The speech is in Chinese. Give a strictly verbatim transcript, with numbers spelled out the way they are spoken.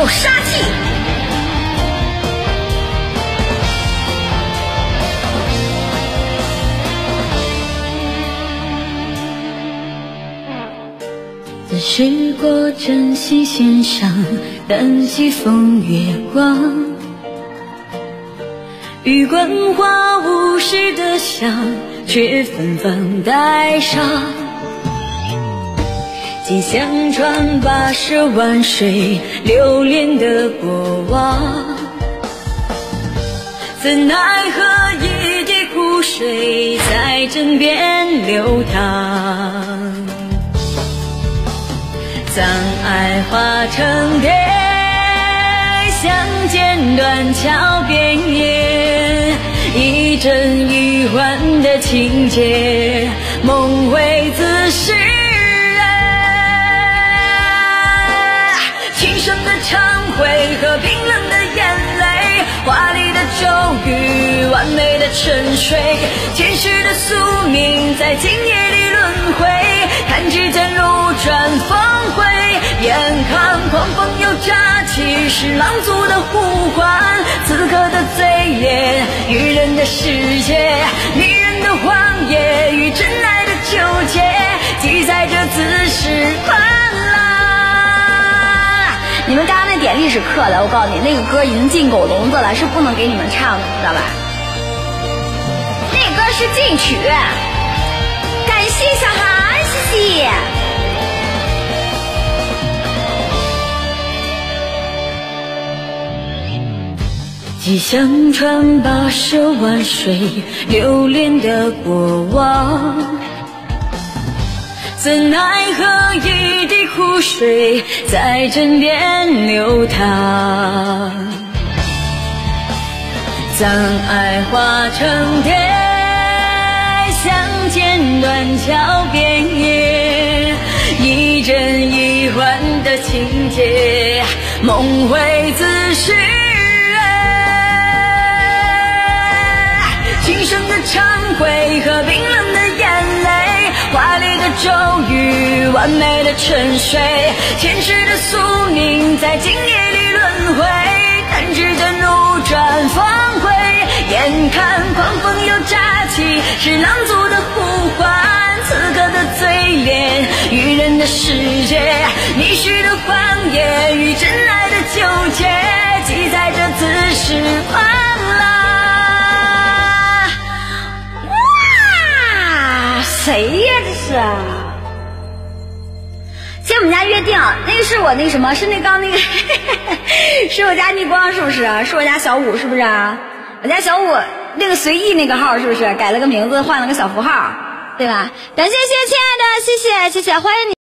有杀气。曾试过真心献上，但西风月光玉冠花无事的香，却芬芳带伤。锦香传八十万水，流连的过往，怎奈何一滴苦水在枕边流淌。葬爱化成蝶，相见断桥边野，一真一幻的情节，梦回自是人。琴声的忏悔和冰冷的眼泪，华丽的咒语，完美的沉睡，前世的宿命在今夜里轮回。弹指间如转峰回，眼看狂风又乍起，是狼族的呼唤，此刻的罪孽，愚人的世界，迷人的谎言与真爱的纠结，记载着自始欢乐。你们刚刚那点历史课了，我告诉你，那个歌已经进狗笼子了，是不能给你们唱的，知道吧？那歌是禁曲。感谢小韩，谢谢。寄相传八十万水，流连的过往，怎奈何一滴苦水在枕边流淌。葬爱化成蝶，相见断桥边野，一真一幻的情节，梦回自是。琴声的忏悔和冰冷的眼泪，华丽的咒语，完美的沉睡，前世的宿命在今夜里轮回。弹指间如转峰回，眼看狂风又乍起，是狼族的呼唤，此刻的嘴脸，愚人的世界，迷失的谎言与真爱的纠结，记载着自始欢乐。谁呀这是？今天我们家约定，那个是我那个什么，是那刚那个呵呵，是我家逆光是不是？是我家小五是不是？我家小五那个随意那个号是不是？改了个名字，换了个小符号，对吧？感谢谢亲爱的，谢谢谢谢，欢迎你。